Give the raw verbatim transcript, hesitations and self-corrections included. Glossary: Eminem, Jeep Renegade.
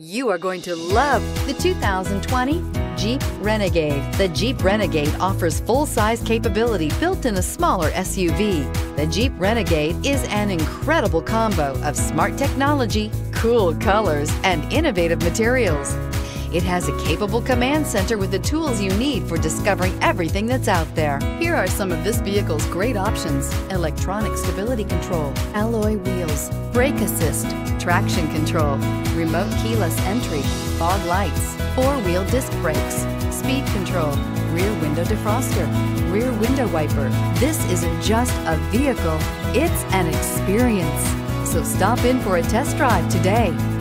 You are going to love the two thousand twenty Jeep Renegade. The Jeep Renegade offers full-size capability built in a smaller S U V. The Jeep Renegade is an incredible combo of smart technology, cool colors, and innovative materials. It has a capable command center with the tools you need for discovering everything that's out there. Here are some of this vehicle's great options: electronic stability control, alloy wheels, brake assist, traction control, remote keyless entry, fog lights, four-wheel disc brakes, speed control, rear window defroster, rear window wiper. This isn't just a vehicle, it's an experience. So stop in for a test drive today.